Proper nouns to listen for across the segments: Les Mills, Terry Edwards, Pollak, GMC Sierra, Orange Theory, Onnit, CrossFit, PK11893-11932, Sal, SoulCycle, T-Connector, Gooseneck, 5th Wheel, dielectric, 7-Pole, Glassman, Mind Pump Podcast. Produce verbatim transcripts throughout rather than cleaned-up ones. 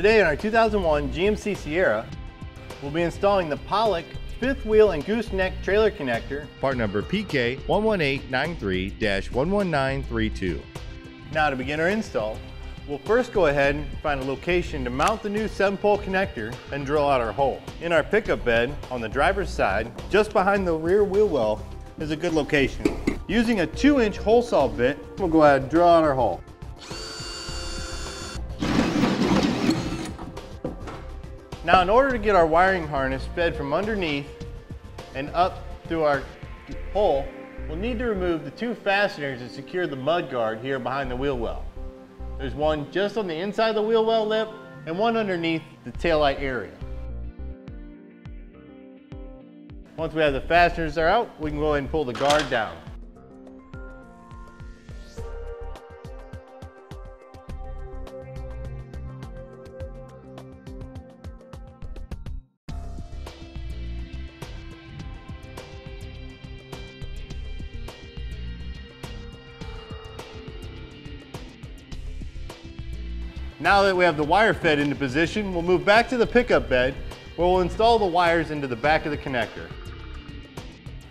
Today in our two thousand one G M C Sierra, we'll be installing the Pollak fifth wheel and gooseneck trailer connector, part number P K one one eight nine three dash one one nine three two. Now to begin our install, we'll first go ahead and find a location to mount the new seven pole connector and drill out our hole. In our pickup bed on the driver's side, just behind the rear wheel well, is a good location. Using a two inch hole saw bit, we'll go ahead and drill out our hole. Now, in order to get our wiring harness fed from underneath and up through our hole, we'll need to remove the two fasteners that secure the mud guard here behind the wheel well. There's one just on the inside of the wheel well lip and one underneath the taillight area. Once we have the fasteners are out, we can go ahead and pull the guard down. Now that we have the wire fed into position, we'll move back to the pickup bed where we'll install the wires into the back of the connector.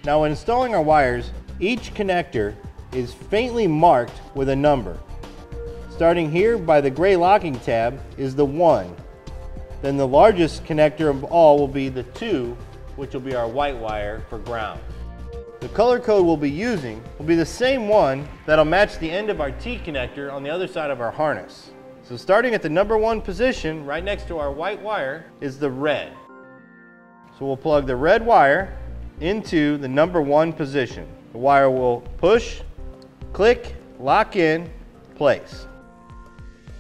Now, when installing our wires, each connector is faintly marked with a number. Starting here by the gray locking tab is the one. Then the largest connector of all will be the two, which will be our white wire for ground. The color code we'll be using will be the same one that'll match the end of our T connector on the other side of our harness. So starting at the number one position, right next to our white wire, is the red. So we'll plug the red wire into the number one position. The wire will push, click, lock in, place.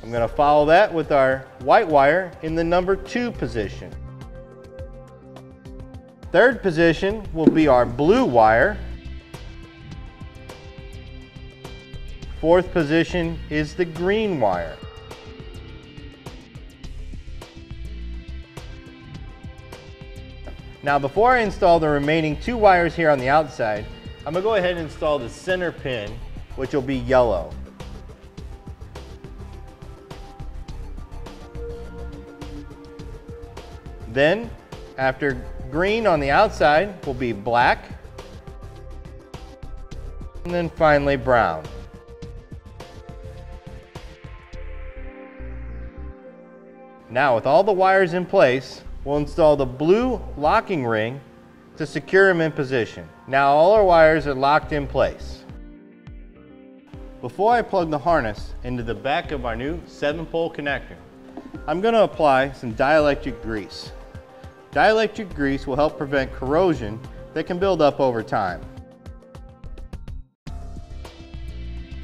I'm going to follow that with our white wire in the number two position. Third position will be our blue wire. Fourth position is the green wire. Now, before I install the remaining two wires here on the outside, I'm gonna go ahead and install the center pin, which will be yellow. Then, after green on the outside, will be black. And then finally brown. Now, with all the wires in place, we'll install the blue locking ring to secure them in position. Now all our wires are locked in place. Before I plug the harness into the back of our new seven pole connector, I'm going to apply some dielectric grease. Dielectric grease will help prevent corrosion that can build up over time.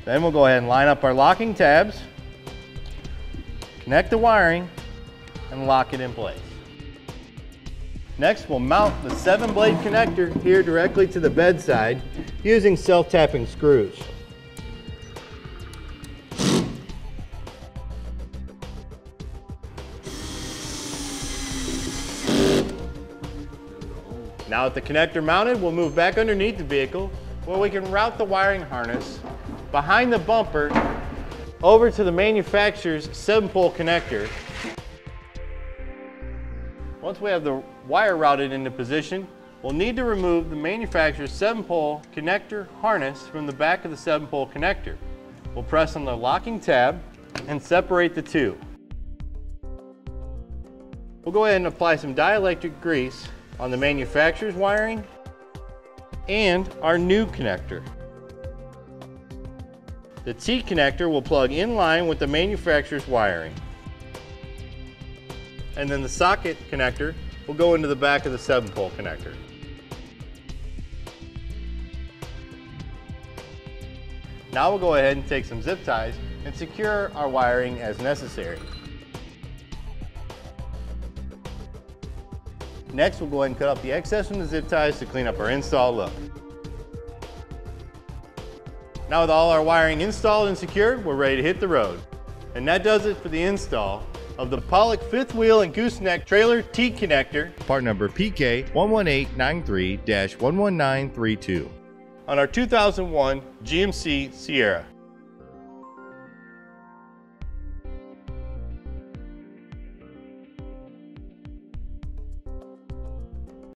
Then we'll go ahead and line up our locking tabs, connect the wiring, and lock it in place. Next, we'll mount the seven blade connector here directly to the bedside using self-tapping screws. Now with the connector mounted, we'll move back underneath the vehicle where we can route the wiring harness behind the bumper over to the manufacturer's seven pole connector. Once we have the wire routed into position, we'll need to remove the manufacturer's seven pole connector harness from the back of the seven pole connector. We'll press on the locking tab and separate the two. We'll go ahead and apply some dielectric grease on the manufacturer's wiring and our new connector. The T connector will plug in line with the manufacturer's wiring. And then the socket connector will go into the back of the seven pole connector. Now we'll go ahead and take some zip ties and secure our wiring as necessary. Next, we'll go ahead and cut up the excess from the zip ties to clean up our install look. Now with all our wiring installed and secured, we're ready to hit the road. And that does it for the install of the Pollak fifth wheel and gooseneck trailer T connector, part number P K one one eight nine three dash one one nine three two, on our two thousand one G M C Sierra.